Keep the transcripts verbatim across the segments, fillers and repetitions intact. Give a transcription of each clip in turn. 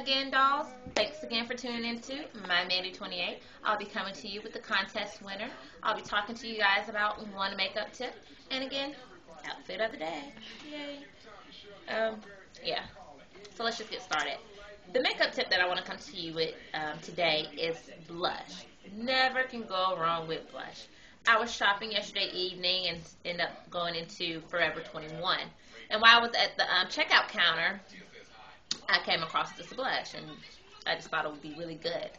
Again, dolls, thanks again for tuning in to My Mandy twenty-eight. I'll be coming to you with the contest winner. I'll be talking to you guys about one makeup tip, and again, outfit of the day. Yay! Um, yeah. So let's just get started. The makeup tip that I want to come to you with um, today is blush. Never can go wrong with blush. I was shopping yesterday evening and ended up going into Forever twenty-one, and while I was at the um, checkout counter, I came across this blush, and I just thought it would be really good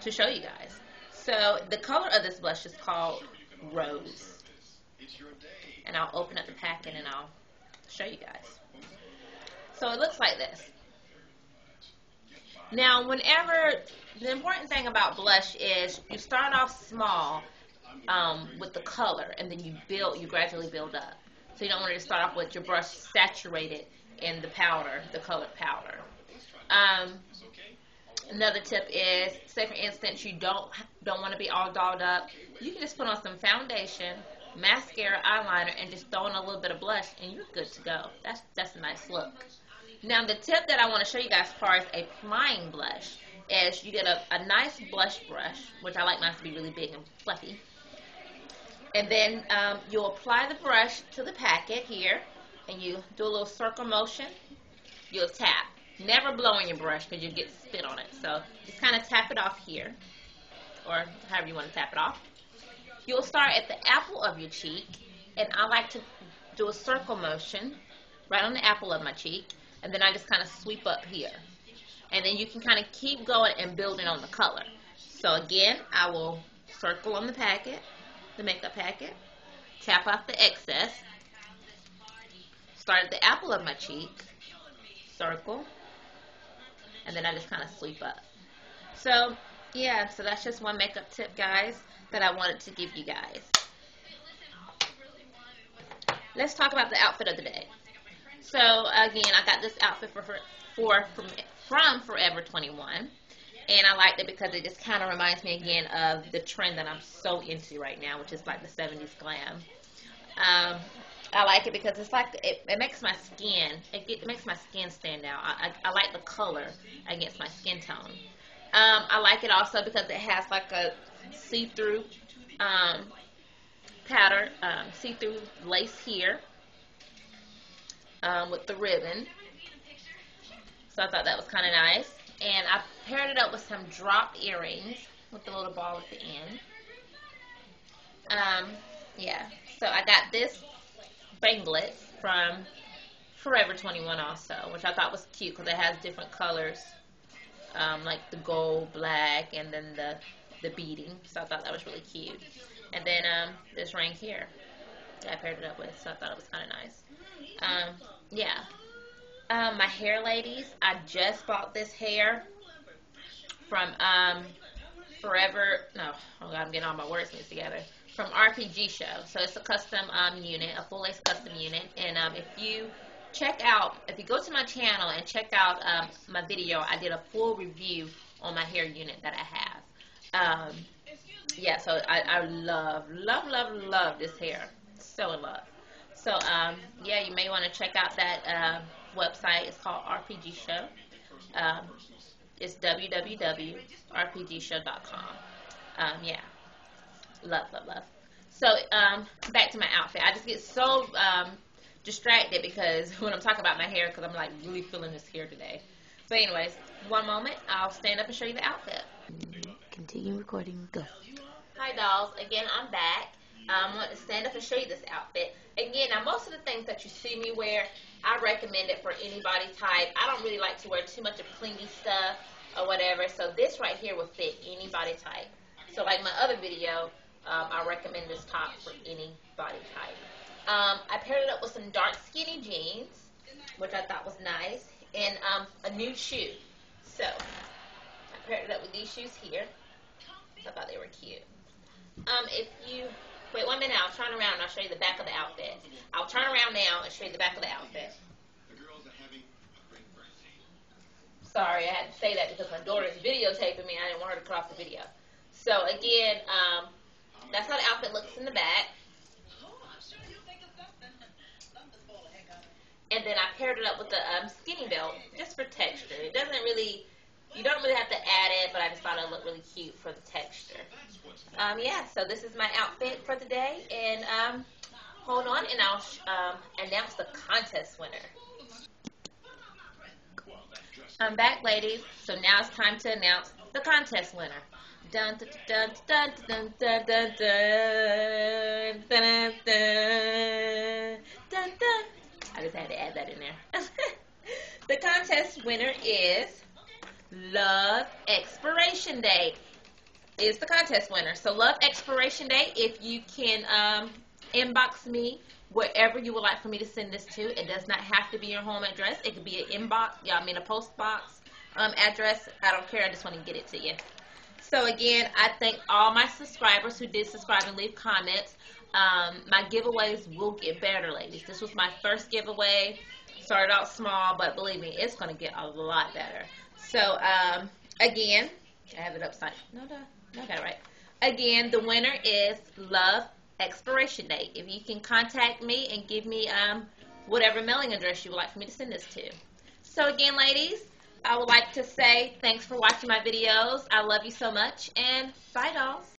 to show you guys. So the color of this blush is called Rose, and I'll open up the packet and I'll show you guys. So it looks like this. Now, whenever the important thing about blush is you start off small um, with the color, and then you build, you gradually build up. So you don't want to start off with your brush saturated in the powder, the colored powder. Um, another tip is, say for instance you don't don't want to be all dolled up, you can just put on some foundation, mascara, eyeliner, and just throw in a little bit of blush, and you're good to go. That's that's a nice look. Now the tip that I want to show you guys as far as applying blush is you get a, a nice blush brush, which I like mine to be really big and fluffy, and then um, you'll apply the brush to the packet here, and you do a little circle motion. You'll tap. Never blow on your brush because you'll get spit on it. So just kind of tap it off here, or however you want to tap it off. You'll start at the apple of your cheek, and I like to do a circle motion right on the apple of my cheek, and then I just kind of sweep up here. And then you can kind of keep going and building on the color. So again, I will circle on the packet, the makeup packet, tap off the excess, start at the apple of my cheek, circle, and then I just kind of sweep up. So, yeah, so that's just one makeup tip, guys, that I wanted to give you guys. Let's talk about the outfit of the day. So, again, I got this outfit for, for from, from Forever twenty-one, and I liked it because it just kind of reminds me, again, of the trend that I'm so into right now, which is like the seventies glam. Um... I like it because it's like it, it makes my skin it, it makes my skin stand out. I, I, I like the color against my skin tone. Um, I like it also because it has like a see-through um, pattern, um, see-through lace here um, with the ribbon. So I thought that was kind of nice, and I paired it up with some drop earrings with the little ball at the end. Um, yeah. So I got this Banglets from Forever twenty-one also, which I thought was cute because it has different colors, um, like the gold, black, and then the, the beading. So I thought that was really cute. And then um, this ring here that I paired it up with, so I thought it was kind of nice. Um, yeah. Um, my hair, ladies, I just bought this hair from um, Forever, no, oh God, I'm getting all my words mixed together. From R P G Show. So it's a custom um, unit, a full lace custom unit, and um, if you check out, if you go to my channel and check out um, my video, I did a full review on my hair unit that I have. Um, yeah, so I, I love, love, love, love this hair. So in love. So um, yeah, you may want to check out that uh, website. It's called R P G Show. Um, it's w w w dot r p g show dot com. Um, yeah. Love, love, love. So, um, back to my outfit. I just get so um, distracted because when I'm talking about my hair, because I'm like really feeling this hair today. So, anyways, one moment. I'll stand up and show you the outfit. Continue recording. Go. Hi, dolls. Again, I'm back. Um, I want to stand up and show you this outfit. Again, now most of the things that you see me wear, I recommend it for any body type. I don't really like to wear too much of clingy stuff or whatever. So, this right here will fit any body type. So, like my other video, Um, I recommend this top for any body type. Um, I paired it up with some dark skinny jeans, which I thought was nice, and um, a nude shoe. So, I paired it up with these shoes here. I thought they were cute. Um, if you, wait one minute, I'll turn around and I'll show you the back of the outfit. I'll turn around now and show you the back of the outfit. Sorry, I had to say that because my daughter's videotaping me. I didn't want her to cut off the video. So, again, um... that's how the outfit looks in the back. And then I paired it up with the um, skinny belt just for texture. It doesn't really You don't really have to add it, but I just thought it looked really cute for the texture. Um, yeah, so this is my outfit for the day, and um, hold on, and I'll um, announce the contest winner. I'm back, ladies, so now it's time to announce the contest winner. Dun dun dun dun dun dun dun dun dun dun. I just had to add that in there. The contest winner is Love Expiration Day. Is the contest winner. So Love Expiration Day. If you can um, inbox me wherever you would like for me to send this to. It does not have to be your home address. It could be an inbox. Yeah, I mean a post box um, address. I don't care. I just want to get it to you. So again, I thank all my subscribers who did subscribe and leave comments. Um, my giveaways will get better, ladies. This was my first giveaway. Started out small, but believe me, it's going to get a lot better. So um, again, I have it upside. No, no, no, I got it right. Again, the winner is Love Expiration Day. If you can contact me and give me um, whatever mailing address you would like for me to send this to. So again, ladies, I would like to say thanks for watching my videos. I love you so much, and bye, dolls.